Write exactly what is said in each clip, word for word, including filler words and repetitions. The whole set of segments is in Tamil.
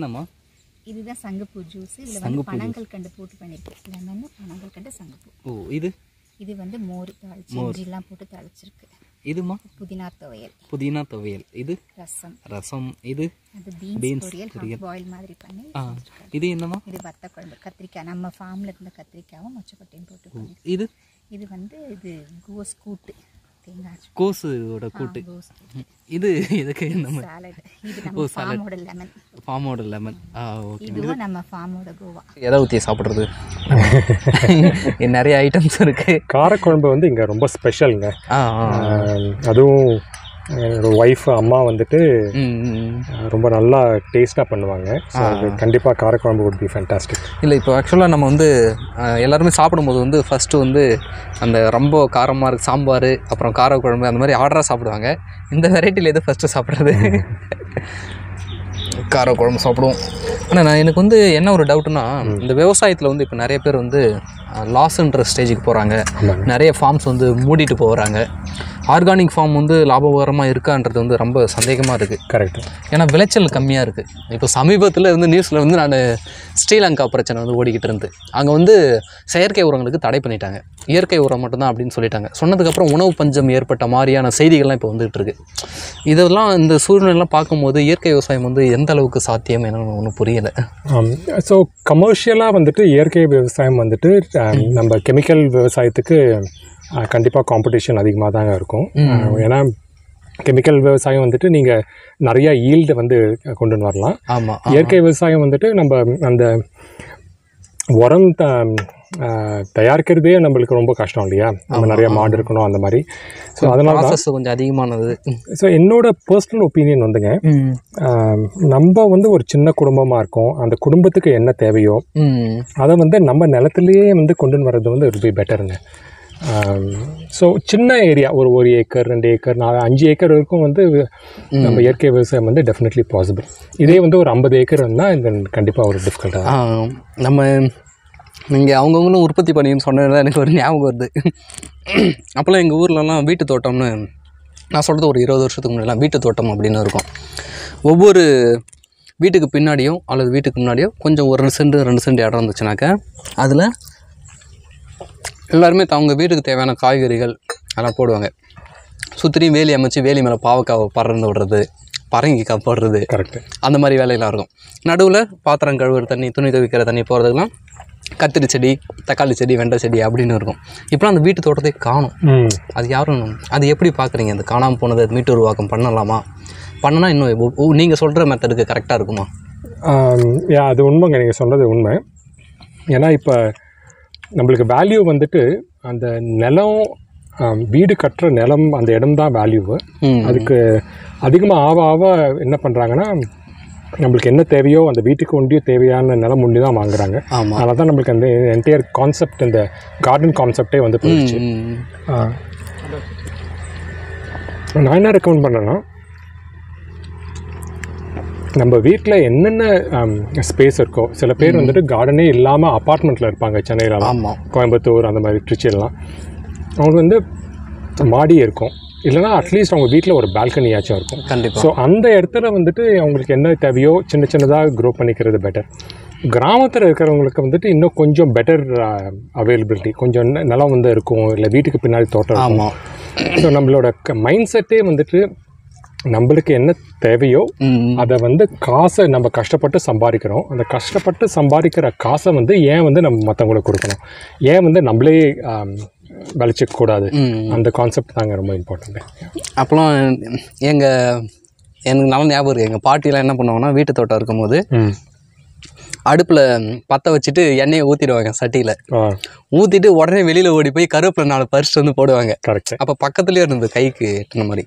என்னம்மா? இதுதான் சங்கப்பூ ஜூஸ். இதுல வந்து பனங்கள் கண்டு போட்டு பண்ணிருக்கேன். லெமன் பனங்கள் கண்டு சங்கப்பூ. ஓ இது இது வந்து மோர் தாளிச்சு எல்லாம் போட்டு தாளிச்சிருக்கு. இதுமா புதினா துவையல். புதினா துவையல். இது ரசம். ரசம். இது அது பீன்ஸ் பொரியல் பாயில் மாதிரி பண்ணி. இது என்னமா? இது வத்த குழம்பு. கத்திரிக்காய் நம்ம ஃபார்ம்ல இருந்த கத்திரிக்காவும் மொச்சக்கொட்டையும் போட்டு. இது இது வந்து இது கோஸ் கூட்டு. தேங்காய் கோஸோட கூட்டு. இது எதுக்கு நம்ம சாலட். இது நம்ம ஃபார்மோட லெமன். ஃபார்மோட லெமன். ஆ ஓகே. இது நம்ம ஃபார்மோட கோவா. எதை ஊத்தி சாப்பிடுறது? இன்ன நிறைய ஐட்டம்ஸ் இருக்கு. காரக்குழம்பு வந்து இங்க ரொம்ப ஸ்பெஷல்ங்க. அதுவும் என்னோட வைஃப் அம்மா வந்துட்டு ரொம்ப நல்லா டேஸ்ட்டாக பண்ணுவாங்க. ஸோ அது கண்டிப்பாக காரக்குழம்பு would be fantastic. இல்லை இப்போ ஆக்சுவலாக நம்ம வந்து எல்லாருமே சாப்பிடும்போது வந்து ஃபஸ்ட்டு வந்து அந்த ரொம்ப காரமாக இருக்குது சாம்பார், அப்புறம் காரக்குழம்பு, அந்த மாதிரி ஆர்டராக சாப்பிடுவாங்க. இந்த வெரைட்டியில் எது ஃபஸ்ட்டு சாப்பிட்றது? காரக்குழம்பு சாப்பிடுவோம். ஆனால் நான் எனக்கு வந்து என்ன ஒரு டவுட்டுன்னா, இந்த விவசாயத்தில் வந்து இப்போ நிறைய பேர் வந்து லாஸ்ன்ற ஸ்டேஜுக்கு போகிறாங்க. நிறைய ஃபார்ம்ஸ் வந்து மூடிட்டு போகிறாங்க. ஆர்கானிக் ஃபார்ம் வந்து லாபகரமாக இருக்கான்றது வந்து ரொம்ப சந்தேகமாக இருக்குது. கரெக்டு. ஏன்னா விளைச்சல் கம்மியாக இருக்குது. இப்போ சமீபத்தில் வந்து நியூஸில் வந்து நான் ஸ்ரீலங்கா பிரச்சனை வந்து ஓடிக்கிட்டு இருந்து, அங்கே வந்து செயற்கை உரங்களுக்கு தடை பண்ணிட்டாங்க. இயற்கை உரம் மட்டும்தான் அப்படின்னு சொல்லிட்டாங்க. சொன்னதுக்கப்புறம் உணவு பஞ்சம் ஏற்பட்ட மாதிரியான செய்திகள்லாம் இப்போ வந்துகிட்டு இருக்குது. இதெல்லாம் இந்த சூழ்நிலைலாம் பார்க்கும்போது இயற்கை விவசாயம் வந்து எந்த அளவுக்கு சாத்தியம் என்னன்னு ஒன்றும் புரியலை. ஸோ கமர்ஷியலாக வந்துட்டு இயற்கை விவசாயம் வந்துட்டு நம்ம கெமிக்கல் விவசாயத்துக்கு கண்டிப்பாக காம்படிஷன் அதிகமாக தாங்க இருக்கும். ஏன்னா கெமிக்கல் விவசாயம் வந்துட்டு நீங்கள் நிறையா ஈல்டு வந்து கொண்டு வரலாம். ஆமாம். இயற்கை விவசாயம் வந்துட்டு நம்ம அந்த உரம் த தயாரிக்கிறதே நம்மளுக்கு ரொம்ப கஷ்டம் இல்லையா? நம்ம நிறையா மாடு இருக்கணும் அந்த மாதிரி. ஸோ அதனால கொஞ்சம் அதிகமானது. ஸோ என்னோடய பர்சனல் ஒப்பீனியன் வந்துங்க, நம்ம வந்து ஒரு சின்ன குடும்பமாக இருக்கோம். அந்த குடும்பத்துக்கு என்ன தேவையோ அதை வந்து நம்ம நிலத்துலேயே வந்து கொண்டு வர்றது வந்து ரொம்ப பெட்டருங்க. ஸோ சின்ன ஏரியா, ஒரு ஒரு ஏக்கர், ரெண்டு ஏக்கர், நாலு அஞ்சு ஏக்கர் வரைக்கும் வந்து நம்ம இயற்கை விவசாயம் வந்து டெஃபினெட்லி பாசிபிள். இதே வந்து ஒரு ஐம்பது ஏக்கர் இருந்தால் இந்த கண்டிப்பாக ஒரு டிஃபிகல்ட்டாக நம்ம நீங்கள் அவங்கவுங்களும் உற்பத்தி பண்ணின்னு சொன்னதுதான் எனக்கு ஒரு ஞாபகம் வருது. அப்போல்லாம் எங்கள் ஊர்லலாம் வீட்டு தோட்டம்னு நான் சொல்கிறது ஒரு இருபது வருஷத்துக்கு முன்னாடிலாம் வீட்டு தோட்டம் அப்படின்னு இருக்கும். ஒவ்வொரு வீட்டுக்கு பின்னாடியோ அல்லது வீட்டுக்கு முன்னாடியோ கொஞ்சம் ஒரு செண்டு ரெண்டு செண்டு இடம் இருந்துச்சுனாக்க அதில் எல்லாருமே அவங்க வீட்டுக்கு தேவையான காய்கறிகள் அதெல்லாம் போடுவாங்க. சுற்றியும் வேலி அமைச்சு வேலி மேலே பாவக்காவை பறந்து விடுறது, பரங்கிக்காய் போடுறது, கரெக்டு, அந்த மாதிரி வேலையெல்லாம் இருக்கும். நடுவில் பாத்திரம் கழுவுற தண்ணி, துணி துவைக்கிற தண்ணி போகிறதுக்கெலாம் கத்திரி செடி, தக்காளி செடி, வெண்டை செடி அப்படின்னு இருக்கும். இப்போலாம் அந்த வீட்டு தோட்டத்தை காணும். அது யாரும் அது எப்படி பார்க்குறீங்க? அது காணாமல் போனது மீட்டு உருவாக்கம் பண்ணலாமா? பண்ணனா இன்னும் நீங்கள் சொல்கிற மெத்தடுக்கு கரெக்டாக இருக்குமா? அது உண்மைங்க, நீங்கள் சொல்கிறது உண்மை. ஏன்னா இப்போ நம்மளுக்கு வேல்யூ வந்துட்டு அந்த நிலம், வீடு கட்டுற நிலம், அந்த இடம்தான் வேல்யூவு. அதுக்கு அதிகமாக ஆவ ஆவ என்ன பண்ணுறாங்கன்னா, நம்மளுக்கு என்ன தேவையோ அந்த வீட்டுக்கு ஒண்டியும் தேவையான நிலம் ஒண்டி தான் வாங்குறாங்க. அதனால தான் நம்மளுக்கு அந்த என்டையர் கான்செப்ட், இந்த கார்டன் கான்செப்டே வந்து போயிடுச்சு. நான் என்ன ரெக்கமெண்ட் பண்ணுறேன்னா, நம்ம வீட்டில் என்னென்ன ஸ்பேஸ் இருக்கோ, சில பேர் வந்துட்டு கார்டனே இல்லாமல் அப்பார்ட்மெண்ட்டில் இருப்பாங்க. சென்னையிலலாம், கோயம்புத்தூர், அந்த மாதிரி திருச்சியிலாம் அவங்களுக்கு வந்து மாடி இருக்கும். இல்லைனா அட்லீஸ்ட் அவங்க வீட்டில் ஒரு பால்கனியாச்சும் இருக்கும். கண்டிப்பாக. ஸோ அந்த இடத்துல வந்துட்டு அவங்களுக்கு என்ன தேவையோ சின்ன சின்னதாக க்ரோ பண்ணிக்கிறது பெட்டர். கிராமத்தில் இருக்கிறவங்களுக்கு வந்துட்டு இன்னும் கொஞ்சம் பெட்டர் அவைலபிலிட்டி, கொஞ்சம் நிலம் வந்து இருக்கும், இல்லை வீட்டுக்கு பின்னாடி தோட்டம். ஆமாம். ஸோ நம்மளோட மைண்ட் செட்டே வந்துட்டு நம்மளுக்கு என்ன தேவையோ அதை வந்து காசை நம்ம கஷ்டப்பட்டு சம்பாதிக்கிறோம். அந்த கஷ்டப்பட்டு சம்பாதிக்கிற காசை வந்து ஏன் வந்து நம்ம மற்றவங்களுக்கு கொடுக்கணும்? ஏன் வந்து நம்மளே விளைச்சிக்கக்கூடாது? அந்த கான்செப்ட் தாங்க ரொம்ப இம்பார்ட்டண்ட்டு. அப்புறம் எங்கள் எனக்கு நல்ல ஞாபகம் இருக்குது, எங்கள் பாட்டிலாம் என்ன பண்ணுவாங்கன்னா, வீட்டு தோட்டம் இருக்கும்போது அடுப்பில் பற்ற வச்சுட்டு எண்ணெயை ஊற்றிடுவாங்க சட்டியில். ஊற்றிட்டு உடனே வெளியில் ஓடி போய் கருவேப்பிலை நாலு பறிச்சுட்டு வந்து போடுவாங்க. கரெக்ட். அப்போ பக்கத்துலேயே இருந்தது கைக்கு எட்டின மாதிரி.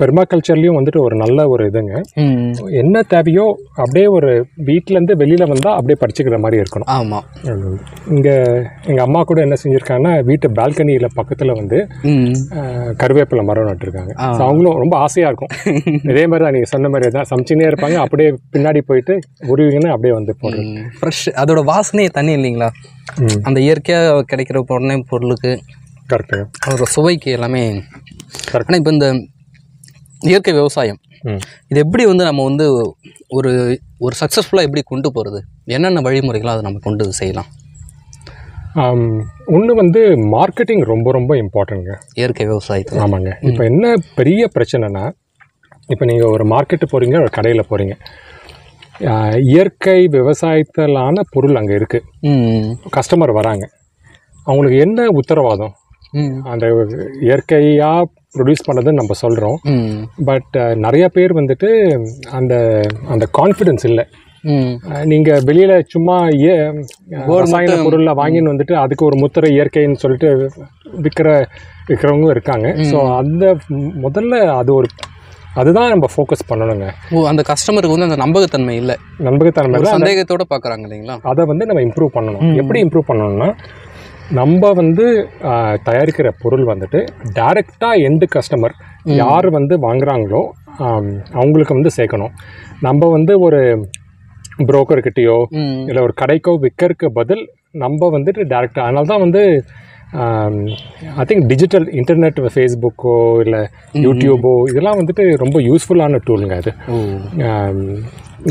பெர்மாகல்ச்சர்லையும் வந்துட்டு ஒரு நல்ல ஒரு இதுங்க, என்ன தேவையோ அப்படியே ஒரு வீட்டிலேருந்து வெளியில் வந்தால் அப்படியே படிச்சுக்கிற மாதிரி இருக்கணும். ஆமாம், இங்கே எங்கள் அம்மா கூட என்ன செஞ்சுருக்காங்கன்னா, வீட்டு பால்கனியில் பக்கத்தில் வந்து கருவேப்பிலை மரம் நட்டுருக்காங்க. அவங்களும் ரொம்ப ஆசையாக இருக்கும், இதே மாதிரி தான் நீங்கள் சொன்ன மாதிரி தான் சமைச்சினே இருப்பாங்க, அப்படியே பின்னாடி போயிட்டு உருவிங்கன்னு அப்படியே வந்து போடுறாங்க. ஃப்ரெஷ், அதோட வாசனையே தண்ணி இல்லைங்களா, அந்த இயற்கையாக கிடைக்கிற உடனே பொருளுக்கு கரெக்டாக அதோட சுவைக்கு எல்லாமே கரெக்ட். ஆனால் இப்போ இந்த இயற்கை விவசாயம் இது எப்படி வந்து நம்ம வந்து ஒரு ஒரு சக்ஸஸ்ஃபுல்லாக எப்படி கொண்டு போகிறது, என்னென்ன வழிமுறைகளாக அதை நம்ம கொண்டு செய்யலாம்? ஒன்று வந்து மார்க்கெட்டிங் ரொம்ப ரொம்ப இம்பார்ட்டன்ட்ங்க இயற்கை விவசாயத்துக்கு. ஆமாங்க, இப்போ என்ன பெரிய பிரச்சனைனா, இப்போ நீங்கள் ஒரு மார்க்கெட்டு போகிறீங்க, ஒரு கடையில் போகிறீங்க, இயற்கை விவசாயத்திலான பொருள் அங்கே இருக்குது, கஸ்டமர் வராங்க, அவங்களுக்கு என்ன உத்தரவாதம்? அந்த இயற்கையாக ப்ரொடியூஸ் பண்ணதுன்னு நம்ம சொல்கிறோம், பட் நிறைய பேர் வந்துட்டு அந்த அந்த கான்ஃபிடென்ஸ் இல்லை. நீங்கள் வெளியில் சும்மா ஏ விவசாய பொருளை வாங்கின்னு வந்துட்டு அதுக்கு ஒரு முத்திரை இயற்கைன்னு சொல்லிட்டு விற்கிற விற்கிறவங்களும் இருக்காங்க. ஸோ அந்த முதல்ல அது ஒரு அதுதான் நம்ம ஃபோக்கஸ் பண்ணணுங்க. ஓ, அந்த கஸ்டமருக்கு வந்து அந்த நம்பகத்தன்மை இல்லை, நம்பகத்தன்மை இல்லை, சந்தேகத்தோடு பார்க்குறாங்க இல்லைங்களா? அதை வந்து நம்ம இம்ப்ரூவ் பண்ணணும். எப்படி இம்ப்ரூவ் பண்ணணும்னா, நம்ம வந்து தயாரிக்கிற பொருள் வந்துட்டு டைரெக்டாக எண்டு கஸ்டமர் யார் வந்து வாங்குகிறாங்களோ அவங்களுக்கு வந்து சேர்க்கணும். நம்ம வந்து ஒரு புரோக்கர்கிட்டையோ இல்லை ஒரு கடைக்கோ விற்கிறதுக்கு பதில் நம்ம வந்துட்டு டைரெக்டாக. அதனால தான் வந்து ஐ திங்க் டிஜிட்டல் இன்டர்நெட், ஃபேஸ்புக்கோ இல்லை யூடியூபோ இதெல்லாம் வந்துட்டு ரொம்ப யூஸ்ஃபுல்லான டூலுங்க. அது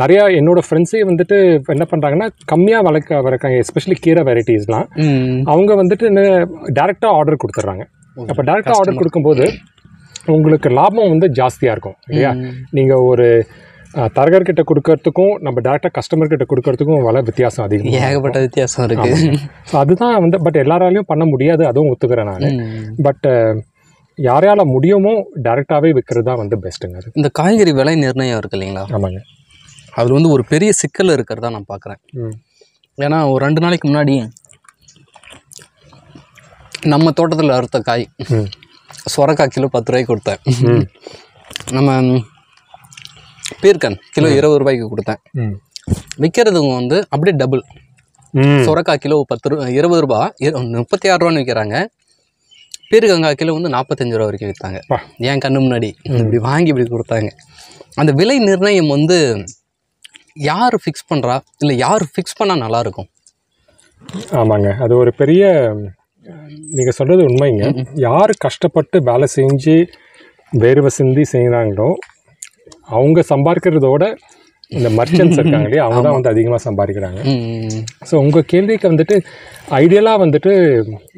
நிறையா என்னோடய ஃப்ரெண்ட்ஸே வந்துட்டு என்ன பண்ணுறாங்கன்னா, கம்மியாக வளர்க்க வளர்க்காங்க, எஸ்பெஷலி கீரை வெரைட்டிஸ்லாம் அவங்க வந்துட்டு டேரெக்டாக ஆர்டர் கொடுத்துட்றாங்க. அப்போ டேரெக்டாக ஆர்டர் கொடுக்கும்போது உங்களுக்கு லாபம் வந்து ஜாஸ்தியாக இருக்கும் இல்லையா? நீங்கள் ஒரு தரகர்கிட்ட கொடுக்கறதுக்கும் நம்ம டேரெக்டாக கஸ்டமர்கிட்ட கொடுக்கறதுக்கும் வள வித்தியாசம் அதிகம், ஏகப்பட்ட வித்தியாசம் இருக்குது. ஸோ அதுதான் வந்து, பட் எல்லாராலையும் பண்ண முடியாது, அதுவும் ஒத்துக்கிறேன் நான். பட் யாரால முடியுமோ டேரெக்டாகவே விற்கிறது தான் வந்து பெஸ்ட்டுங்க. அது இந்த காய்கறி விலை நிர்ணயம் இருக்குது இல்லைங்களா? ஆமாங்க, அதில் வந்து ஒரு பெரிய சிக்கல் இருக்கிறதா நான் பார்க்குறேன். ஏன்னா ஒரு ரெண்டு நாளைக்கு முன்னாடி நம்ம தோட்டத்தில் அறுத்த காய் சொரக்காய் கிலோ பத்து ரூபாய்க்கு கொடுத்தேன், நம்ம பீர்க்கன் கிலோ இருபது ரூபாய்க்கு கொடுத்தேன். விற்கிறதுங்க வந்து அப்படியே டபுள், சொரக்காய் கிலோ பத்து ரூபா இருபது ரூபா முப்பத்தி ஆறு ரூபான்னு விற்கிறாங்க, பீர்க்கங்காய் கிலோ வந்து நாற்பத்தஞ்சு ரூபா வரைக்கும் விற்றாங்க. என் கண்ணு முன்னாடி இப்படி வாங்கி இப்படி கொடுத்தாங்க. அந்த விலை நிர்ணயம் வந்து யார் ஃபிக்ஸ் பண்ணுறா, இல்லை யார் ஃபிக்ஸ் பண்ணால் நல்லாயிருக்கும்? ஆமாங்க, அது ஒரு பெரிய, நீங்கள் சொல்கிறது உண்மைங்க. யார் கஷ்டப்பட்டு வேலை செஞ்சு வேர்வை சிந்தி செய்கிறாங்களோ அவங்க சம்பாதிக்கிறதோட இந்த மர்ச்சன்ட்ஸ் இருக்காங்க இல்லையா, அவங்க தான் வந்து அதிகமாக சம்பாதிக்கிறாங்க. ஸோ உங்கள் கேள்விக்கு வந்துட்டு ஐடியலாக வந்துட்டு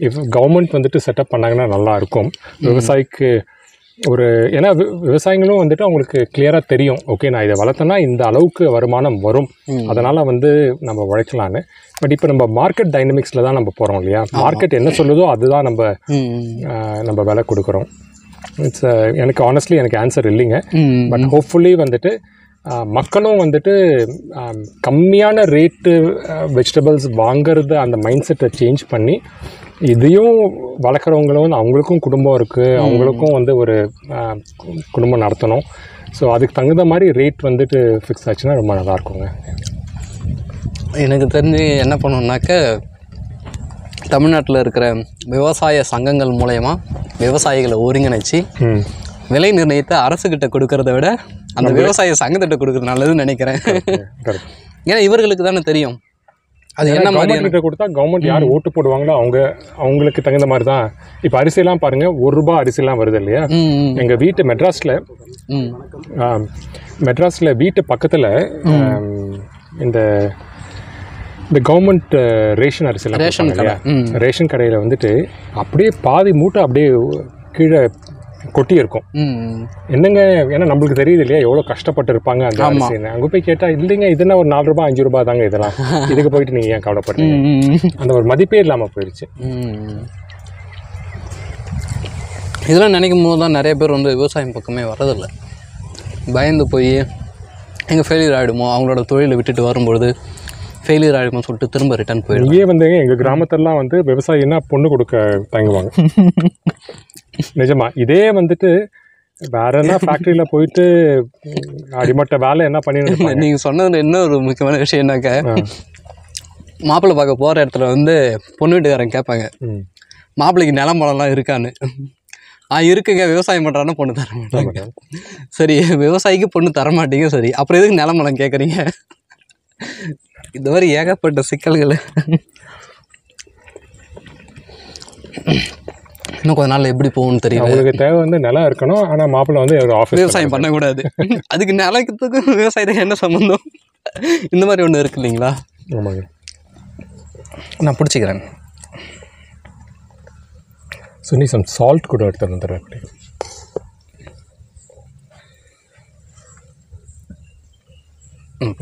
இஃப் கவர்மெண்ட் வந்துட்டு செட்டப் பண்ணாங்கன்னா நல்லாயிருக்கும் விவசாயிக்கு. ஒரு ஏன்னா விவசாயிகளும் வந்துட்டு அவங்களுக்கு கிளியராக தெரியும், ஓகே நான் இதை வளர்த்தேன்னா இந்த அளவுக்கு வருமானம் வரும், அதனால் வந்து நம்ம உழைக்கலான்னு. பட் இப்போ நம்ம மார்க்கெட் டைனமிக்ஸில் தான் நம்ம போகிறோம் இல்லையா? மார்க்கெட் என்ன சொல்லுதோ அதுதான் நம்ம நம்ம விலை கொடுக்குறோம். இட்ஸ் எனக்கு ஆனஸ்ட்லி எனக்கு ஆன்சர் இல்லைங்க, பட் ஹோப்ஃபுல்லி வந்துட்டு மக்களும் வந்துட்டு கம்மியான ரேட்டு வெஜிடபிள்ஸ் வாங்கிறத அந்த மைண்ட் செட்டை சேஞ்ச் பண்ணி, இதையும் வளர்க்குறவங்களும் அவங்களுக்கும் குடும்பம் இருக்குது, அவங்களுக்கும் வந்து ஒரு குடும்பம் நடத்தணும். ஸோ அதுக்கு தகுந்த மாதிரி ரேட் வந்துட்டு ஃபிக்ஸ் ஆச்சுன்னா ரொம்ப நல்லாயிருக்குங்க. எனக்கு தெரிஞ்சு என்ன பண்ணணுன்னாக்க, தமிழ்நாட்டில் இருக்கிற விவசாய சங்கங்கள் மூலயமா விவசாயிகளை ஒருங்கிணைச்சி விலை நிர்ணயத்தை அரசுக்கிட்ட கொடுக்கறத விட அந்த விவசாய சங்கத்திட்ட கொடுக்குறது நல்லதுன்னு நினைக்கிறேன். ஏன்னா இவர்களுக்கு தானே தெரியும் அது என்ன மாதிரி கொடுத்தா கவர்மெண்ட் யார் ஓட்டு போடுவாங்களோ அவங்க அவங்களுக்கு தகுந்த மாதிரி தான். இப்போ அரிசிலாம் பாருங்கள், ஒரு ரூபா அரிசிலாம் வருது இல்லையா? எங்கள் வீட்டு மெட்ராஸில் மெட்ராஸில் வீட்டு பக்கத்தில் இந்த இந்த கவர்மெண்ட் ரேஷன் அரிசிலாம் ரேஷன் கடை ரேஷன் கடையில் வந்துட்டு அப்படியே பாதி மூட்டை அப்படியே கீழே கொட்டி இருக்கும். என்னங்க, ஏன்னா நம்மளுக்கு தெரியுது இல்லையா எவ்வளோ கஷ்டப்பட்டு இருப்பாங்க அந்த அரிசின்னு. அங்கே போய் கேட்டால் இல்லைங்க இதுன்னா ஒரு நாலு ரூபா அஞ்சு ரூபா தாங்க இதெல்லாம், இதுக்கு போயிட்டு நீங்கள் ஏன் கவலைப்படுறீங்க? அந்த ஒரு மதிப்பே இல்லாமல் போயிடுச்சு. இதெல்லாம் நினைக்கும் போது தான் நிறைய பேர் வந்து விவசாயம் பக்கமே வர்றதில்லை, பயந்து போய் எங்கள் ஃபெயிலியர் ஆகிடுமோ, அவங்களோட தொழிலை விட்டுட்டு வரும்பொழுது ஃபெயிலியர் ஆகிடும்னு சொல்லிட்டு திரும்ப ரிட்டர்ன் போயிடும். இங்கே வந்து எங்கள் கிராமத்திலலாம் வந்து விவசாயின்னா பொண்ணு கொடுக்க தங்குவாங்க நிஜமா. இதே வந்துட்டு வேறனா ஃபேக்டரியில போயிட்டு அடிமட்ட வேலை என்ன பண்ணிட்டு இருக்கீங்க? நீங்க சொன்னது என்ன ஒரு முக்கியமான விஷயம் என்னக்கா, மாப்பிள்ளை பார்க்க போகிற இடத்துல வந்து பொண்ணு வீட்டுக்காரங்க கேட்பாங்க மாப்பிள்ளைக்கு நிலம் பழம்லாம் இருக்கான்னு. ஆ இருக்குங்க, விவசாயம் பண்ணுறான்னா பொண்ணு தர மாட்டாங்க. சரி, விவசாயிக்கு பொண்ணு தரமாட்டீங்க, சரி அப்புறம் எதுக்கு நிலம் பழம் கேட்குறீங்க? இந்த மாதிரி ஏகப்பட்ட சிக்கல்கள் இன்னும் கொஞ்ச நாள் எப்படி போகும்னு தெரியும். அவங்களுக்கு தேவை வந்து நிலம் இருக்கணும், ஆனால் மாப்பிள்ளை வந்து விவசாயம் பண்ணக்கூடாது. அதுக்கு நிலத்துக்கும் விவசாயத்துக்கு என்ன சம்மந்தம்? இந்த மாதிரி ஒன்று இருக்கு இல்லைங்களா? ஆமாங்க, நான் பிடிச்சிக்கிறேன். சுனி சம் சால்ட் கூட எடுத்து வந்துடுறேன். அப்படி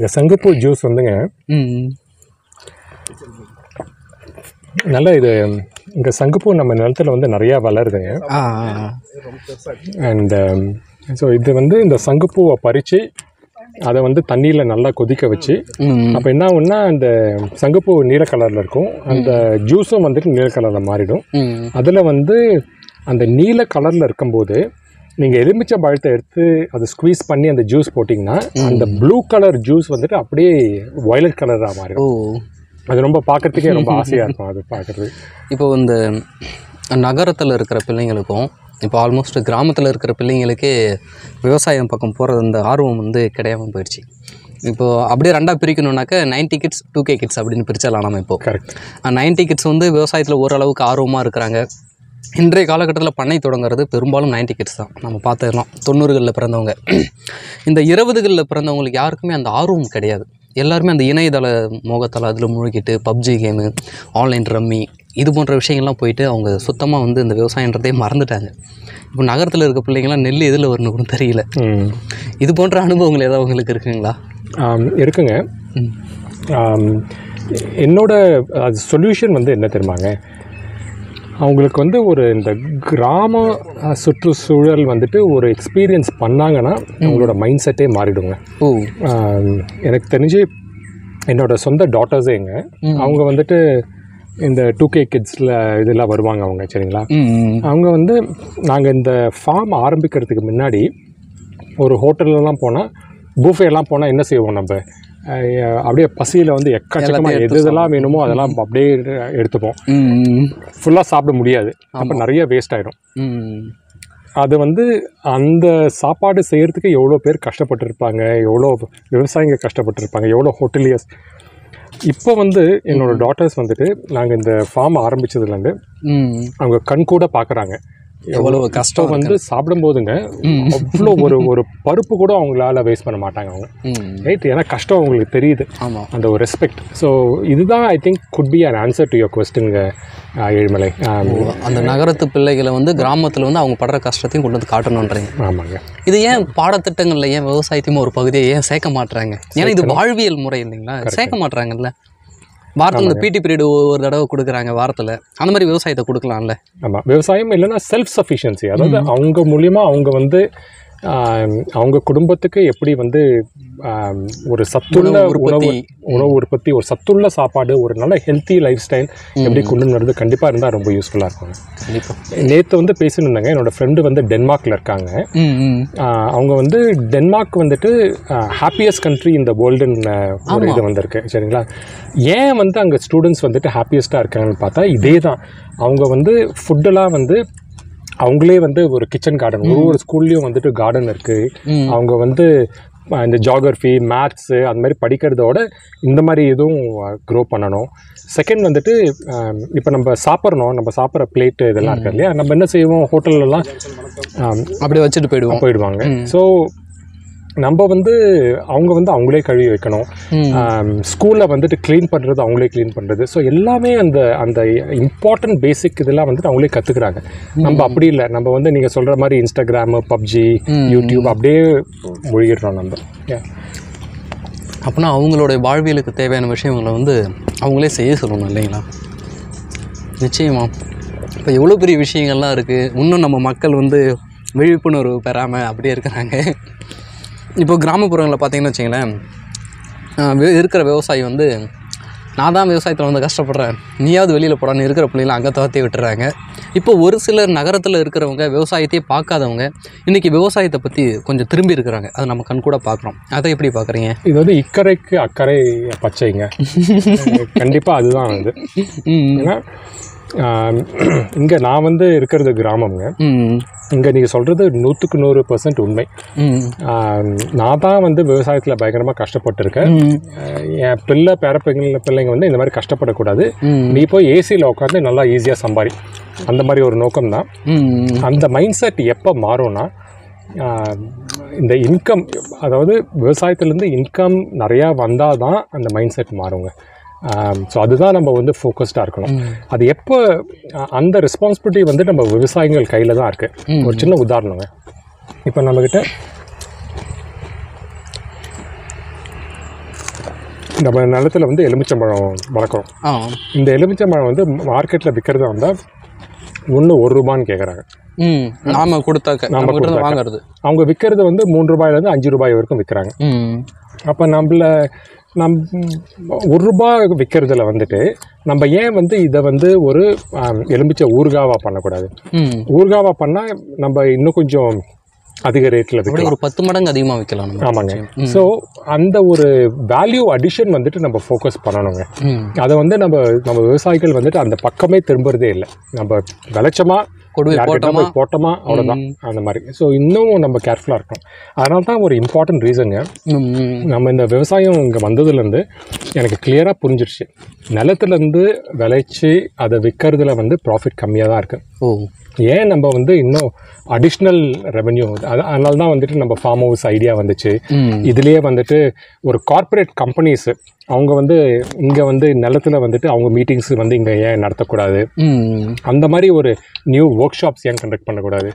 இந்த சங்கப்பூ ஜூஸ் வந்துங்க நல்லா. இது இங்கே சங்கப்பூ நம்ம நிலத்தில் வந்து நிறையா வளருதுங்க. அண்ட் ஸோ இது வந்து இந்த சங்கப்பூவை பறித்து அதை வந்து தண்ணியில் நல்லா கொதிக்க வச்சு, அப்போ என்ன ஆகுன்னா அந்த சங்கப்பூ நீல கலரில் இருக்கும், அந்த ஜூஸும் வந்துட்டு நீல கலரில் மாறிடும். அதில் வந்து அந்த நீல கலரில் இருக்கும்போது நீங்கள் எலுமிச்சை பழத்தை எடுத்து அதை ஸ்குவீஸ் பண்ணி அந்த ஜூஸ் போட்டிங்கன்னா அந்த ப்ளூ கலர் ஜூஸ் வந்துட்டு அப்படியே வயலட் கலராக மாறிடும். அது ரொம்ப பார்க்குறதுக்கே ரொம்ப ஆசையாக இருக்கும். அது பார்க்குறது இப்போ இந்த நகரத்தில் இருக்கிற பிள்ளைங்களுக்கும் இப்போ ஆல்மோஸ்ட் கிராமத்தில் இருக்கிற பிள்ளைங்களுக்கே விவசாயம் பக்கம் போகிறது அந்த ஆர்வம் வந்து கிடையாமல் போயிடுச்சு. இப்போது அப்படியே ரெண்டாக பிரிக்கணுன்னாக்கா ninety kids two K kids அப்படின்னு பிரிச்சலாம் நம்ம இப்போது. கரெக்ட். நைன்டி கிட்ஸ் வந்து விவசாயத்தில் ஓரளவுக்கு ஆர்வமாக இருக்கிறாங்க. இன்றைய காலகட்டத்தில் பண்ணை தொடங்குறது பெரும்பாலும் நைன்டி கிட்ஸ் தான். நம்ம பார்த்துடலாம், தொண்ணூறுகளில் பிறந்தவங்க. இந்த இருபதுகளில் பிறந்தவங்களுக்கு யாருக்குமே அந்த ஆர்வம் கிடையாது. எல்லாருமே அந்த இணையதள மோகத்தால் அதில் மூழ்கிட்டு பப்ஜி கேமு, ஆன்லைன் ரம்மி, இது போன்ற விஷயங்கள்லாம் போயிட்டு அவங்க சுத்தமாக வந்து இந்த விவசாயன்றதே மறந்துட்டாங்க. இப்போ நகரத்தில் இருக்க பிள்ளைங்களாம் நெல் எதில் வரணும் கூட தெரியல. இது போன்ற அனுபவங்கள் ஏதாவது உங்களுக்கு இருக்குங்களா? இருக்குங்க. என்னோட அது சொல்யூஷன் வந்து என்ன தெரியுமாங்க, அவங்களுக்கு வந்து ஒரு இந்த கிராம சுற்றுச்சூழல் வந்துட்டு ஒரு எக்ஸ்பீரியன்ஸ் பண்ணாங்கன்னா அவங்களோட மைண்ட் செட்டே மாறிடுங்க. ஓ, எனக்கு தெரிஞ்சு என்னோடய சொந்த டாட்டர்ஸேங்க, அவங்க வந்துட்டு இந்த டூ கே கிட்ஸில் இதெல்லாம் வருவாங்க அவங்க. சரிங்களா, அவங்க வந்து நாங்கள் இந்த ஃபார்ம் ஆரம்பிக்கிறதுக்கு முன்னாடி ஒரு ஹோட்டல்லாம் போனால் பூஃபேலாம் போனால் என்ன செய்வோம் நம்ம? அப்படியே பசியில் வந்து எக்கச்சக்கமாக எது இதெல்லாம் வேணுமோ அதெல்லாம் அப்படியே எடுத்துப்போம். ஃபுல்லாக சாப்பிட முடியாது, அப்போ நிறைய வேஸ்ட் ஆகிடும். அது வந்து அந்த சாப்பாடு செய்கிறதுக்கு எவ்வளோ பேர் கஷ்டப்பட்டுருப்பாங்க, எவ்வளோ விவசாயிங்க கஷ்டப்பட்டுருப்பாங்க, எவ்வளோ ஹோட்டலியர்ஸ். இப்போ வந்து என்னோடய டாட்டர்ஸ் வந்துட்டு நாங்கள் இந்த ஃபார்ம் ஆரம்பித்ததுலேருந்து அவங்க கண் கூட பார்க்குறாங்க எவ்வளோ கஷ்டம் வந்து சாப்பிடும்போதுங்க. அவ்வளோ ஒரு ஒரு பருப்பு கூட அவங்களால வேஸ்ட் பண்ண மாட்டாங்க அவங்க. ரைட், ஏன்னா கஷ்டம் அவங்களுக்கு தெரியுது. ஆமாம், அந்த ஒரு ரெஸ்பெக்ட். ஸோ இதுதான் I think could be an answer to your கொஸ்டின்ங்க ஏழுமலை. அந்த நகரத்து பிள்ளைகளை வந்து கிராமத்தில் வந்து அவங்க படுற கஷ்டத்தையும் கொண்டு வந்து காட்டணுன்றீங்க. ஆமாங்க. இது ஏன் பாடத்திட்டங்களில் ஏன் விவசாயத்தையும் ஒரு பகுதியை ஏன் சேர்க்க மாட்டுறாங்க? ஏன்னா இது வாழ்வியல் முறை இல்லைங்களா, சேர்க்க மாட்டுறாங்கல்ல. வாரத்தில் இந்த பிடி பீரியட் ஒரு தடவை கொடுக்குறாங்க வாரத்தில், அந்த மாதிரி விவசாயத்தை கொடுக்கலாம்ல. ஆமாம், விவசாயம் இல்லைன்னா செல்ஃப் சஃபிஷியன்சி, அதாவது அவங்க மூலிமா அவங்க வந்து அவங்க குடும்பத்துக்கு எப்படி வந்து ஒரு சத்துள்ள உணவு உணவு உற்பத்தி, ஒரு சத்துள்ள சாப்பாடு, ஒரு நல்ல ஹெல்த்தி லைஃப் ஸ்டைல் எப்படி கொண்டு வர்றது கண்டிப்பாக இருந்தால் ரொம்ப யூஸ்ஃபுல்லாக இருக்கும். கண்டிப்பாக. நேற்று வந்து பேசியிருந்தாங்க, என்னோடய ஃப்ரெண்டு வந்து டென்மார்க்கில் இருக்காங்க. அவங்க வந்து டென்மார்க் வந்துட்டு ஹாப்பியஸ்ட் கண்ட்ரி இந்த வேர்ல்டுன்னு ஒரு இது வந்திருக்கு. சரிங்களா, ஏன் வந்து அங்கே ஸ்டூடெண்ட்ஸ் வந்துட்டு ஹாப்பியஸ்ட்டாக இருக்காங்கன்னு பார்த்தா இதே தான். அவங்க வந்து ஃபுட்டெல்லாம் வந்து அவங்களே வந்து ஒரு கிச்சன் கார்டன், ஒரு ஒரு ஸ்கூல்லையும் வந்துட்டு கார்டன் இருக்குது. அவங்க வந்து இந்த ஜியாகிரஃபி, மேத்ஸு அந்த மாதிரி படிக்கிறதோட இந்த மாதிரி இதுவும் க்ரோ பண்ணணும். செகண்ட் வந்துட்டு இப்போ நம்ம சாப்பிட்றோம், நம்ம சாப்பிட்ற பிளேட்டு இதெல்லாம் இருக்குது இல்லையா, நம்ம என்ன செய்வோம் ஹோட்டல்லாம் அப்படியே வச்சுட்டு போயிடுவோம் போயிடுவாங்க ஸோ நம்ம வந்து அவங்க வந்து அவங்களே கழுவி வைக்கணும். ஸ்கூலில் வந்துட்டு க்ளீன் பண்ணுறது அவங்களே க்ளீன் பண்ணுறது. ஸோ எல்லாமே அந்த அந்த இம்பார்ட்டன்ட் பேசிக் இதெல்லாம் வந்துட்டு அவங்களே கற்றுக்குறாங்க. நம்ம அப்படி இல்லை, நம்ம வந்து நீங்கள் சொல்கிற மாதிரி இன்ஸ்டாகிராமு, பப்ஜி, யூடியூப் அப்படியே மூழ்கிடுறோம் நம்ம. அப்படின்னா அவங்களுடைய வாழ்வியலுக்கு தேவையான விஷயங்களை வந்து அவங்களே செய்ய சொல்லணும் இல்லைங்களா? நிச்சயமாக. இப்போ எவ்வளோ பெரிய விஷயங்கள்லாம் இருக்குது, இன்னும் நம்ம மக்கள் வந்து விழிப்புணர்வு பெறாமல் அப்படியே இருக்கிறாங்க. இப்போது கிராமப்புறங்களில் பார்த்திங்கன்னு வச்சிங்களேன், இருக்கிற விவசாயி வந்து நான் தான் விவசாயத்தில் வந்து கஷ்டப்படுறேன், நீயாவது வெளியில் போடான்னு இருக்கிற பிள்ளைங்கள அங்கே தவத்தி விட்டுறாங்க. இப்போ ஒரு சிலர் நகரத்தில் இருக்கிறவங்க, விவசாயத்தையே பார்க்காதவங்க இன்றைக்கி விவசாயத்தை பற்றி கொஞ்சம் திரும்பி இருக்கிறாங்க. அதை நம்ம கண் கூட பார்க்குறோம். அதை எப்படி பார்க்குறீங்க? இது வந்து இக்கரைக்கு அக்கறை பச்சைங்க. கண்டிப்பாக அதுதான் வந்து ஏன்னா இங்கே நான் வந்து இருக்கிறது கிராமங்க. இங்கே நீங்கள் சொல்கிறது நூற்றுக்கு நூறு பர்சன்ட் உண்மை. நான் தான் வந்து விவசாயத்தில் பயங்கரமாக கஷ்டப்பட்டுருக்கேன். என் பிள்ளை பேர பிள்ளைங்க பிள்ளைங்க வந்து இந்த மாதிரி கஷ்டப்படக்கூடாது, நீ போய் ஏசியில் உட்காந்து நல்லா ஈஸியாக சம்பாரி, அந்த மாதிரி ஒரு நோக்கம் தான். அந்த மைண்ட் செட் எப்போ மாறும்னா, இந்த இன்கம், அதாவது விவசாயத்துலேருந்து இன்கம் நிறையா வந்தால் தான் அந்த மைண்ட் செட் மாறுங்க. ஸோ அதுதான் நம்ம வந்து ஃபோக்கஸ்டாக இருக்கணும். அது எப்போ அந்த ரெஸ்பான்சிபிலிட்டி வந்து நம்ம விவசாயிகள் கையில் தான் இருக்குது. ஒரு சின்ன உதாரணங்க, இப்போ நம்மக்கிட்ட நம்ம நிலத்தில் வந்து எலுமிச்சம்பழம் வளர்க்குறோம். இந்த எலுமிச்சம்பழம் வந்து மார்க்கெட்டில் விற்கிறதா இருந்தால் ஒன்று ஒரு ரூபான்னு கேட்குறாங்க. நாம கொடுத்தாக்க நாம கொடுத்து வாங்குறது. அவங்க விற்கிறது வந்து மூன்று ரூபாயிலேருந்து அஞ்சு ரூபாய் வரைக்கும் விற்கிறாங்க. அப்போ நம்மள நம் ஒரு ரூபா விற்கிறதுல வந்துட்டு நம்ம ஏன் வந்து இதை வந்து ஒரு எலும்பிச்சை ஊறுகாவாக பண்ணக்கூடாது? ஊறுகாவாக பண்ணால் நம்ம இன்னும் கொஞ்சம் அதிக ரேட்டில் விற்கலாம், ஒரு பத்து மடங்கு அதிகமாக விற்கலாம். ஆமாங்க. ஸோ அந்த ஒரு வேல்யூ அடிஷன் வந்துட்டு நம்ம ஃபோக்கஸ் பண்ணணுங்க. அதை வந்து நம்ம நம்ம விவசாயிகள் வந்துட்டு அந்த பக்கமே திரும்புறதே இல்லை. நம்ம விளைச்சமா போட்டோமா அவ்வளோதான், அந்த மாதிரி. ஸோ இன்னும் நம்ம கேர்ஃபுல்லாக இருக்கணும். அதனால தான் ஒரு இம்பார்ட்டன்ட் ரீசனுங்க, நம்ம இந்த விவசாயம் இங்கே வந்ததுலேருந்து எனக்கு கிளியராக புரிஞ்சிடுச்சு, நிலத்துலேருந்து விளைச்சி அதை விற்கிறதுல வந்து ப்ராஃபிட் கம்மியாக தான் இருக்குது. ஓ, ஏன் நம்ம வந்து இன்னும் அடிஷ்னல் ரெவென்யூ, அது அதனால தான் வந்துட்டு நம்ம ஃபார்ம் ஹவுஸ் ஐடியா வந்துச்சு. இதுலேயே வந்துட்டு ஒரு கார்பரேட் கம்பெனிஸு அவங்க வந்து இங்கே வந்து நிலத்தில் வந்துட்டு அவங்க மீட்டிங்ஸ் வந்து இங்கே ஏன் நடத்தக்கூடாது, அந்த மாதிரி ஒரு நியூ ஒர்க் ஷாப்ஸ் ஏன் கண்டக்ட் பண்ணக்கூடாது?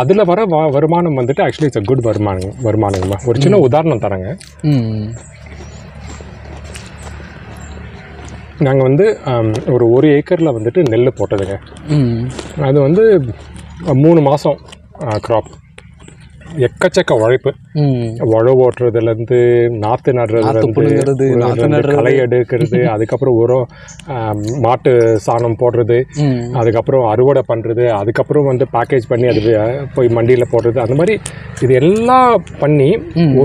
அதில் வர வ வருமானம் வந்துட்டு ஆக்சுவலி இட்ஸ் அ குட் வருமானம் வருமானங்கம்மா ஒரு சின்ன உதாரணம் தரேங்க. நாங்கள் வந்து ஒரு ஒரு ஏக்கரில் வந்துட்டு நெல் போட்டதுங்க. அது வந்து மூணு மாதம் க்ராப், எக்கச்சக்க உழைப்பு, உழவு ஓட்டுறதுலேருந்து நாற்று நடுறதுலேருந்து களை எடுக்கிறது, அதுக்கப்புறம் உரம் மாட்டு சாணம் போடுறது, அதுக்கப்புறம் அறுவடை பண்ணுறது, அதுக்கப்புறம் வந்து பேக்கேஜ் பண்ணி அது போய் மண்டியில் போடுறது, அந்த மாதிரி இது எல்லாம் பண்ணி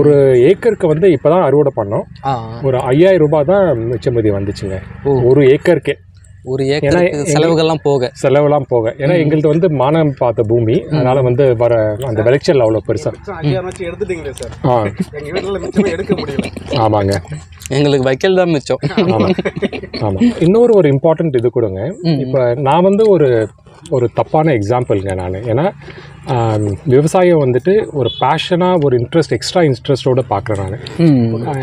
ஒரு ஏக்கருக்கு வந்து இப்போ தான் அறுவடை பண்ணோம், ஒரு ஐயாயிரம் ரூபாய் தான் மிச்சமதி வந்துச்சுங்க ஒரு ஏக்கருக்கே. ஒரு ஏன்னா செலவுகள்லாம் போக செலவுலாம் போக ஏன்னா எங்களுக்கு வந்து மானம் பார்த்த பூமி, அதனால வந்து வர அந்த விளைச்சல் அவ்வளோ பெருசா எடுத்துட்டீங்களே சார். ஆ, எங்கள் வீட்டில் எடுக்க முடியல. ஆமாங்க, எங்களுக்கு வைக்கல் தான் மிச்சம். ஆமாம் ஆமாம். இன்னொரு ஒரு இம்பார்ட்டன்ட் இது கொடுங்க. இப்போ நான் வந்து ஒரு ஒரு தப்பான எக்ஸாம்பிள்ங்க நான். ஏன்னா விவசாயம் வந்துட்டு ஒரு பேஷனாக, ஒரு இன்ட்ரெஸ்ட், எக்ஸ்ட்ரா இன்ட்ரெஸ்டோடு பார்க்குறேன் நான்.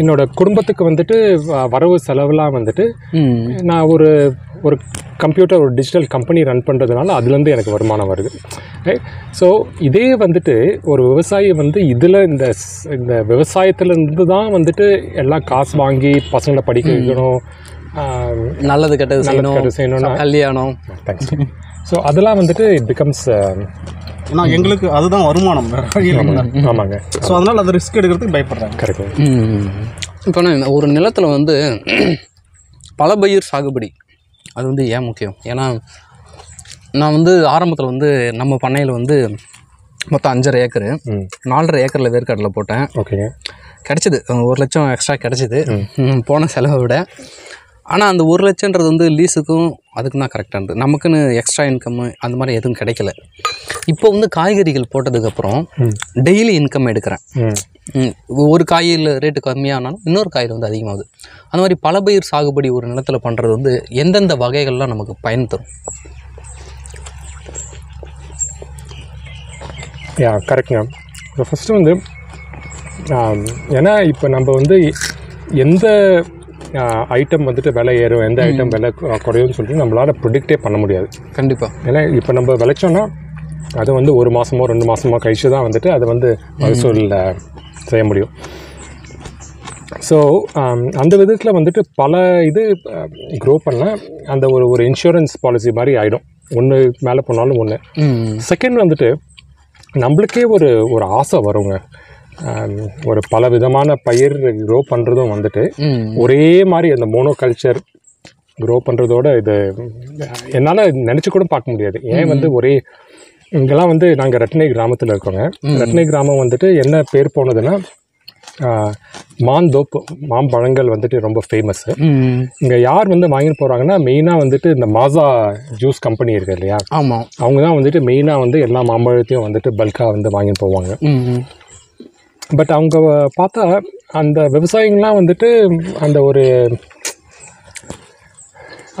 என்னோடய குடும்பத்துக்கு வந்துட்டு வரவு செலவுலாம் வந்துட்டு நான் ஒரு ஒரு கம்ப்யூட்டர், ஒரு டிஜிட்டல் கம்பெனி ரன் பண்ணுறதுனால அதுலேருந்து எனக்கு வருமானம் வருது. ஸோ இதே வந்துட்டு ஒரு விவசாயி வந்து இதில் இந்த இந்த விவசாயத்துலேருந்து தான் வந்துட்டு எல்லாம் காசு வாங்கி பசங்களை படிக்க வைக்கணும், நல்லது கெட்டது நல்லது செய்யணும், கல்யாணம். ஸோ அதெல்லாம் வந்துட்டு இட் பிகம்ஸ் ஏன்னா எங்களுக்கு அதுதான் வருமானம். ஆமாங்க. ஸோ அதனால் அதை ரிஸ்க் எடுக்கிறதுக்கு பயப்படுறாங்க. கரெக்ட். இப்போ ஒரு நிலத்தில் வந்து பல பயிர் சாகுபடி, அது வந்து ஏன் முக்கியம்? ஏன்னா நான் வந்து ஆரம்பத்தில் வந்து நம்ம பண்ணையில் வந்து மொத்தம் அஞ்சரை ஏக்கரு நாலரை ஏக்கரில் வேர்க்கடலில் போட்டேன். ஓகேங்க. கிடச்சிது, ஒரு லட்சம் எக்ஸ்ட்ரா கிடச்சிது போன செலவை விட. ஆனால் அந்த ஒரு லட்சன்றது வந்து லீஸுக்கும் அதுக்கு தான் கரெக்டாக இருந்தது. நமக்குன்னு எக்ஸ்ட்ரா இன்கம்மு அந்த மாதிரி எதுவும் கிடைக்கல. இப்போ வந்து காய்கறிகள் போட்டதுக்கப்புறம் டெய்லி இன்கம் எடுக்கிறேன். ஒரு காயில் ரேட்டு கம்மியானாலும் இன்னொரு காயில் வந்து அதிகமாகுது. அந்த மாதிரி பல பயிர் சாகுபடி ஒரு நிலத்தில் பண்ணுறது வந்து எந்தெந்த வகைகள்லாம் நமக்கு பயன் தரும்? யா, கரெக்டுங்க. ஃபஸ்ட்டு வந்து ஏன்னா இப்போ நம்ம வந்து எந்த ஐட்டம் வந்துட்டு விலை ஏறும், எந்த ஐட்டம் விலை குறையும்னு சொல்லிட்டு நம்மளால் ப்ரொடிக்டே பண்ண முடியாது. கண்டிப்பாக. ஏன்னா இப்போ நம்ம விளைச்சோன்னா அது வந்து ஒரு மாதமோ ரெண்டு மாதமோ கழிச்சு தான் வந்துட்டு அதை வந்து மகசூலில் செய்ய முடியும். ஸோ அந்த விதத்தில் வந்துட்டு பல இது க்ரோ பண்ணால் அந்த ஒரு ஒரு இன்சூரன்ஸ் பாலிசி மாதிரி ஆகிடும். ஒன்று மேலே போனாலும் ஒன்று. செகண்ட் வந்துட்டு நம்மளுக்கே ஒரு ஒரு ஆசை வருங்க. ஒரு பல விதமான பயிர் க்ரோ பண்ணுறதும் வந்துட்டு ஒரே மாதிரி அந்த மோனோ கல்ச்சர் க்ரோ பண்ணுறதோட இது என்னால் நினச்சி கூட பார்க்க முடியாது. ஏன் வந்து ஒரே இங்கெல்லாம் வந்து நாங்கள் ரட்னை கிராமத்தில் இருக்கோங்க. ரட்னை கிராமம் வந்துட்டு என்ன பேர் போனதுன்னா மாந்தோப்பு மாம்பழங்கள் வந்துட்டு ரொம்ப ஃபேமஸ்ஸு. இங்கே யார் வந்து வாங்கிட்டு போகிறாங்கன்னா மெயினாக வந்துட்டு இந்த மாசா ஜூஸ் கம்பெனி இருக்குது இல்லையா? ஆமாம், அவங்க தான் வந்துட்டு மெயினாக வந்து எல்லா மாம்பழத்தையும் வந்துட்டு பல்காக வந்து வாங்கிட்டு போவாங்க. பட் அவங்க பார்த்தா அந்த விவசாயிங்கெலாம் வந்துட்டு அந்த ஒரு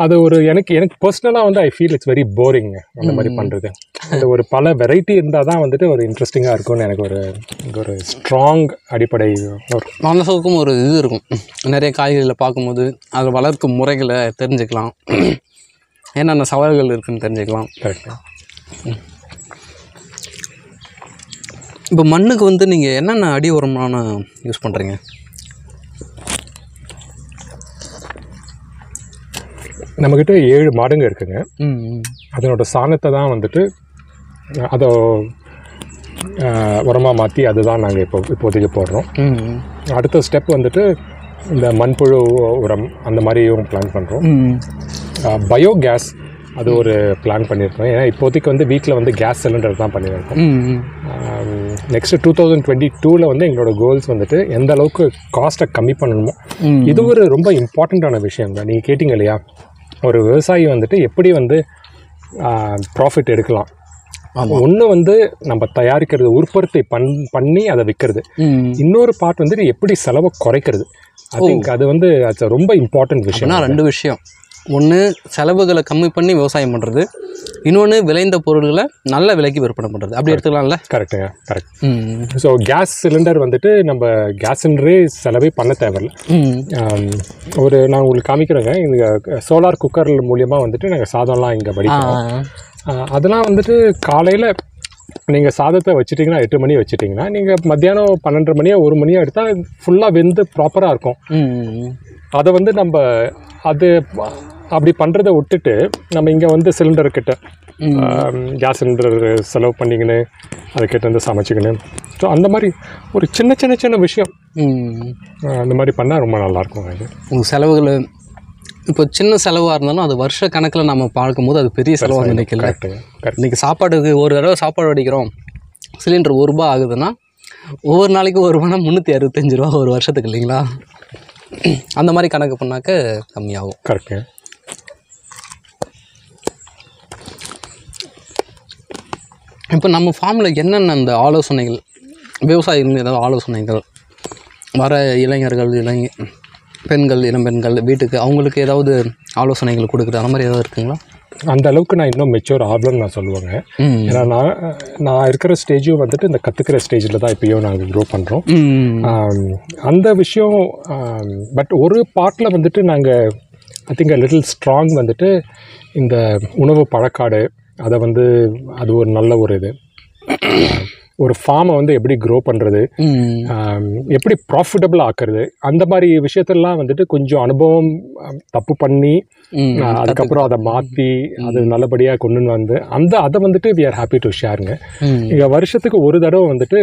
அது ஒரு எனக்கு எனக்கு பர்சனலாக வந்து I feel it's very boring. அந்த மாதிரி பண்ணுறது அந்த ஒரு பல வெரைட்டி இருந்தால் தான் வந்துட்டு ஒரு இன்ட்ரெஸ்டிங்காக இருக்கும்னு எனக்கு ஒரு ஒரு ஸ்ட்ராங் அடிப்படை மனசுக்கும் ஒரு இது இருக்கும். நிறைய காய்கறிகளை பார்க்கும்போது அதை வளர்க்கும் முறைகளை தெரிஞ்சுக்கலாம், என்னென்ன சவால்கள் இருக்குதுன்னு தெரிஞ்சுக்கலாம். கரெக்டாக இப்போ மண்ணுக்கு வந்து நீங்கள் என்னென்ன அடி உரமான யூஸ் பண்ணுறீங்க? நம்மக்கிட்ட ஏழு மாடுங்க இருக்குங்க. அதனோட சாணத்தை தான் வந்துட்டு அதை உரமாக மாற்றி அதுதான் நாங்கள் இப்போ இப்போதைக்கு போடுறோம். அடுத்த ஸ்டெப் வந்துட்டு இந்த மண்புழு உரம் அந்த மாதிரியும் பிளான் பண்ணுறோம். பயோகேஸ் அது ஒரு பிளான் பண்ணியிருக்கோம். ஏன்னா இப்போதைக்கு வந்து வீட்டில் வந்து கேஸ் சிலிண்டர் தான் பண்ணியிருக்கோம். நெக்ஸ்ட்டு டூ தௌசண்ட் டுவெண்ட்டி டூவில் வந்து எங்களோட கோல்ஸ் வந்துட்டு எந்த அளவுக்கு காஸ்ட்டை கம்மி பண்ணணுமோ. இது ஒரு ரொம்ப இம்பார்ட்டண்ட்டான விஷயம் தான். நீங்கள் கேட்டிங்க இல்லையா, ஒரு விவசாயி வந்துட்டு எப்படி வந்து ப்ராஃபிட் எடுக்கலாம்? ஒன்று வந்து நம்ம தயாரிக்கிறது உற்பத்தி பண் பண்ணி அதை விற்கிறது, இன்னொரு பார்ட் வந்துட்டு எப்படி செலவை குறைக்கிறது. ஐ திங்க் அது வந்து அது ரொம்ப இம்பார்ட்டன்ட் விஷயம். ரெண்டு விஷயம், ஒன்று செலவுகளை கம்மி பண்ணி விவசாயம் பண்ணுறது, இன்னொன்று விளைந்த பொருள்களை நல்ல விலைக்கு விற்பனை பண்ணுறது. அப்படி எடுத்துக்கலாம்ல? கரெக்டுங்க, கரெக்ட். ஸோ கேஸ் சிலிண்டர் வந்துட்டு நம்ம கேஸ் சிலிண்டரே செலவே பண்ண தேவையில்லை. ஒரு நான் உங்களுக்கு காமிக்கிறேங்க, இங்கே சோலார் குக்கர் மூலியமாக வந்துட்டு நாங்கள் சாதம்லாம் இங்கே வடிக்கிறோம். அதெல்லாம் வந்துட்டு காலையில் நீங்கள் சாதத்தை வச்சுட்டிங்கன்னா எட்டு மணி வச்சுட்டிங்கன்னா நீங்கள் மத்தியானம் பன்னெண்டு மணியோ ஒரு மணியோ எடுத்தால் ஃபுல்லாக வெந்து ப்ராப்பராக இருக்கும். அதை வந்து நம்ம அது அப்படி பண்ணுறதை விட்டுட்டு நம்ம இங்கே வந்து சிலிண்டர்கிட்ட கேஸ் சிலிண்டர் செலவு பண்ணிக்கின்னு அதுக்கிட்ட வந்து சமைச்சிக்கின்னு ஸோ அந்த மாதிரி ஒரு சின்ன சின்ன சின்ன விஷயம் அந்த மாதிரி பண்ணால் ரொம்ப நல்லாயிருக்கும். அது உங்கள் செலவுகள் இப்போ சின்ன செலவாக இருந்தாலும் அது வருஷ கணக்கில் நம்ம பார்க்கும்போது அது பெரிய செலவாக நினைக்கல. இன்றைக்கி சாப்பாடுக்கு ஒரு தடவை சாப்பாடு வடிக்கிறோம், சிலிண்டர் ஒரு ரூபா ஆகுதுன்னா ஒவ்வொரு நாளைக்கு ஒரு ரூபானா முந்நூற்றி அறுபத்தஞ்சு ரூபா ஒரு வருஷத்துக்கு இல்லைங்களா? அந்த மாதிரி கணக்கு பண்ணாக்க கம்மியாகும். கரெக்டு. இப்போ நம்ம ஃபார்மில் என்னென்ன அந்த ஆலோசனைகள் விவசாயிகள் ஏதாவது ஆலோசனைகள் வர இளைஞர்கள் இளைஞ பெண்கள் இளம்பெண்கள் வீட்டுக்கு அவங்களுக்கு ஏதாவது ஆலோசனைகள் கொடுக்குறது அந்த மாதிரி ஏதாவது இருக்குங்களா? அந்த அளவுக்கு நான் இன்னும் மெச்சூர் ஆகலன்னு நான் சொல்லுவேங்க. ஏன்னா நான் நான் இருக்கிற ஸ்டேஜும் வந்துட்டு இந்த கற்றுக்கிற ஸ்டேஜில் தான் இப்போயும் நாங்கள் க்ரோ பண்ணுறோம் அந்த விஷயம். பட் ஒரு பார்ட்டில் வந்துட்டு நாங்கள் ஐ திங்க் லிட்டில் ஸ்ட்ராங் வந்துட்டு இந்த உணவு பழக்காடு அதை வந்து அது ஒரு நல்ல ஒரு இது ஒரு ஃபார்மை வந்து எப்படி க்ரோ பண்ணுறது, எப்படி ப்ராஃபிட்டபிளாக ஆக்குறது, அந்த மாதிரி விஷயத்தெல்லாம் வந்துட்டு கொஞ்சம் அனுபவம் தப்பு பண்ணி அதுக்கப்புறம் அதை மாற்றி அது நல்லபடியாக கொண்டு வந்து அந்த அதை வந்துட்டு வி ஆர் ஹாப்பி டு ஷேருங்க. இங்கே வருஷத்துக்கு ஒரு தடவை வந்துட்டு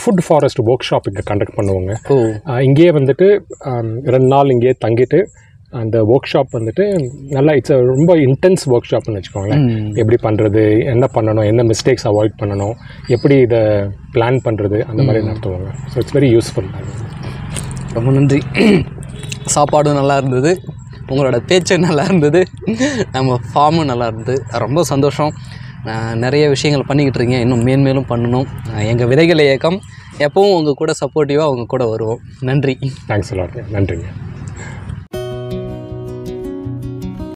ஃபுட் ஃபாரஸ்ட் ஒர்க் ஷாப் இங்கே கண்டக்ட் பண்ணுவோங்க. இங்கேயே வந்துட்டு ரெண்டு நாள் இங்கேயே தங்கிட்டு அந்த ஒர்க் ஷாப் வந்துட்டு நல்லா இட்ஸ் ரொம்ப இன்டென்ஸ் ஒர்க் ஷாப்னு வச்சுக்கோங்களேன். எப்படி பண்ணுறது, என்ன பண்ணணும், என்ன மிஸ்டேக்ஸ் அவாய்ட் பண்ணணும், எப்படி இதை பிளான் பண்ணுறது, அந்த மாதிரி நடத்துவாங்க. So it's very useful. ரொம்ப நன்றி. சாப்பாடும் நல்லா இருந்தது, உங்களோட பேச்சு நல்லா இருந்தது, நம்ம ஃபார்மும் நல்லா இருந்தது. ரொம்ப சந்தோஷம். நிறைய விஷயங்கள் பண்ணிக்கிட்டு இருக்கீங்க, இன்னும் மேன்மேலும் பண்ணணும். எங்கள் விதைகள் இயக்கம் எப்பவும் உங்கள் கூட சப்போர்ட்டிவாக அவங்க கூட வருவோம். நன்றி. தேங்க்ஸ் எல்லாருக்கும். நன்றிங்க.